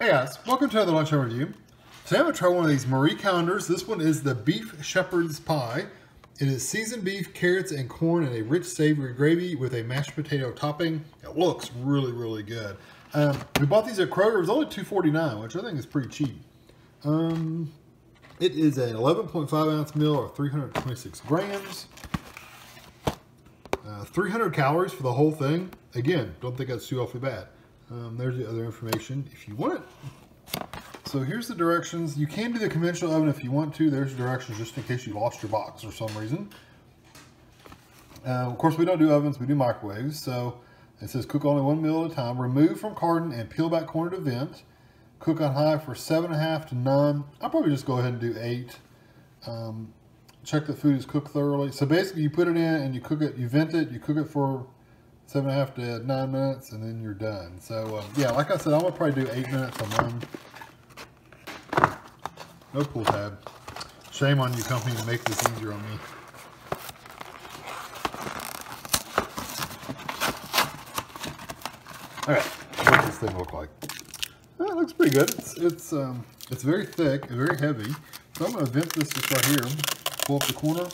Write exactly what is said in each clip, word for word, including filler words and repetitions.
Hey guys, welcome to another Lunchtime Review. Today I'm going to try one of these Marie Callender's. This one is the Beef Shepherd's Pie. It is seasoned beef, carrots, and corn in a rich savory gravy with a mashed potato topping. It looks really, really good. Um, we bought these at Kroger. It was only two forty-nine, which I think is pretty cheap. Um, it is an eleven point five ounce meal or three hundred twenty-six grams. Uh, three hundred calories for the whole thing. Again, don't think that's too awfully bad. Um, there's the other information if you want it. So here's the directions. You can do the conventional oven if you want to. There's directions just in case you lost your box for some reason. Uh, of course, we don't do ovens. We do microwaves. So it says cook only one meal at a time. Remove from carton and peel back corner to vent. Cook on high for seven and a half to nine. I'll probably just go ahead and do eight. Um, check that food is cooked thoroughly. So basically, you put it in and you cook it. You vent it. You cook it for seven and a half to nine minutes, and then you're done. So um, yeah, like I said, I'm gonna probably do eight minutes on mine. No pull tab. Shame on you, company, to make this easier on me. All right, what does this thing look like? Well, it looks pretty good. It's it's um it's very thick and very heavy. So I'm gonna vent this just right here, pull up the corner,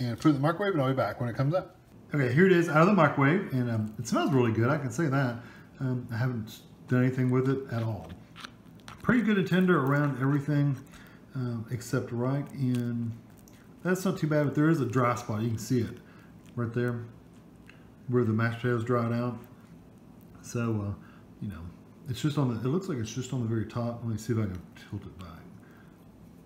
and put it in the microwave, and I'll be back when it comes out. Okay, here it is out of the microwave, and um, it smells really good, I can say that. Um, I haven't done anything with it at all. Pretty good and tender around everything um, except right in. That's not too bad, but there is a dry spot. You can see it right there where the mashed potatoes dried out. So, uh, you know, it's just on the, it looks like it's just on the very top. Let me see if I can tilt it back.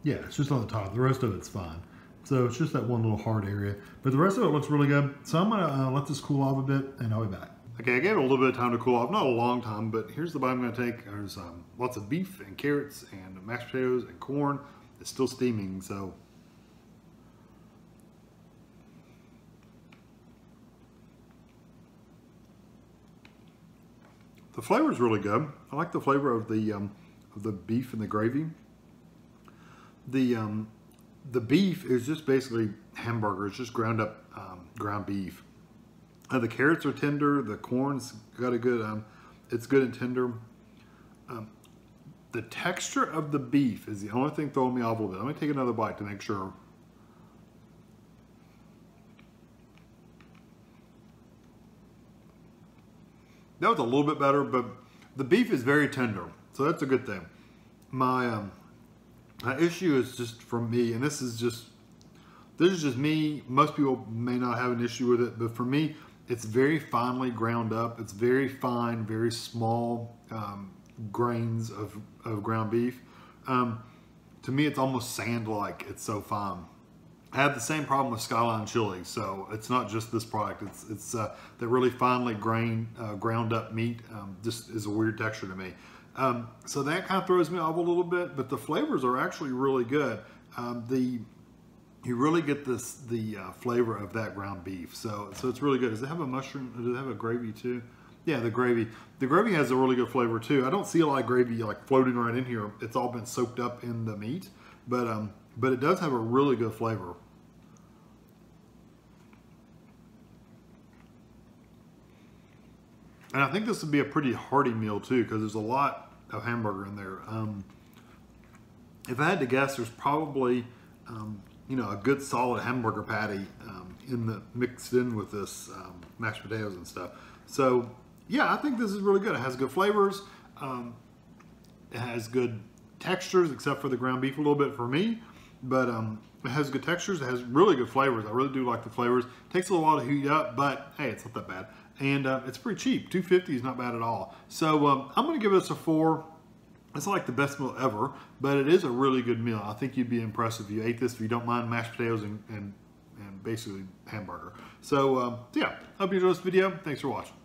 Yeah, it's just on the top. The rest of it's fine. So it's just that one little hard area, but the rest of it looks really good. So I'm gonna uh, let this cool off a bit and I'll be back. Okay, I gave it a little bit of time to cool off, not a long time, but here's the bite I'm gonna take. There's um, lots of beef and carrots and mashed potatoes and corn. It's still steaming, so. The flavor's really good. I like the flavor of the, um, of the beef and the gravy. The, um, The beef is just basically hamburger. It's just ground up um, ground beef. Uh, the carrots are tender. The corn's got a good, um, it's good and tender. Um, the texture of the beef is the only thing throwing me off a little bit. I'm gonna take another bite to make sure. That was a little bit better, but the beef is very tender. So that's a good thing. My, um, My issue is just from me, and this is just, this is just me. Most people may not have an issue with it, but for me, it's very finely ground up. It's very fine, very small um, grains of, of ground beef. Um, to me, it's almost sand-like. It's so fine. I had the same problem with Skyline Chili, so it's not just this product. It's it's uh, that really finely grained, uh, ground up meat um, just is a weird texture to me. Um, so that kind of throws me off a little bit, but the flavors are actually really good. Um, the you really get this the uh, flavor of that ground beef, so so it's really good. Does it have a mushroom? Does it have a gravy too? Yeah, the gravy. The gravy has a really good flavor too. I don't see a lot of gravy like floating right in here. It's all been soaked up in the meat, but um, but it does have a really good flavor. And I think this would be a pretty hearty meal too, because there's a lot of hamburger in there. Um, if I had to guess, there's probably um, you know, a good solid hamburger patty um, in the mixed in with this um, mashed potatoes and stuff. So yeah, I think this is really good. It has good flavors. Um, it has good textures, except for the ground beef a little bit for me, but um, it has good textures. It has really good flavors. I really do like the flavors. It takes a little while to heat up, but hey, it's not that bad. And uh, it's pretty cheap. two fifty is not bad at all. So um, I'm going to give this a four. It's like the best meal ever, but it is a really good meal. I think you'd be impressed if you ate this, if you don't mind mashed potatoes and, and, and basically hamburger. So um, yeah, hope you enjoyed this video. Thanks for watching.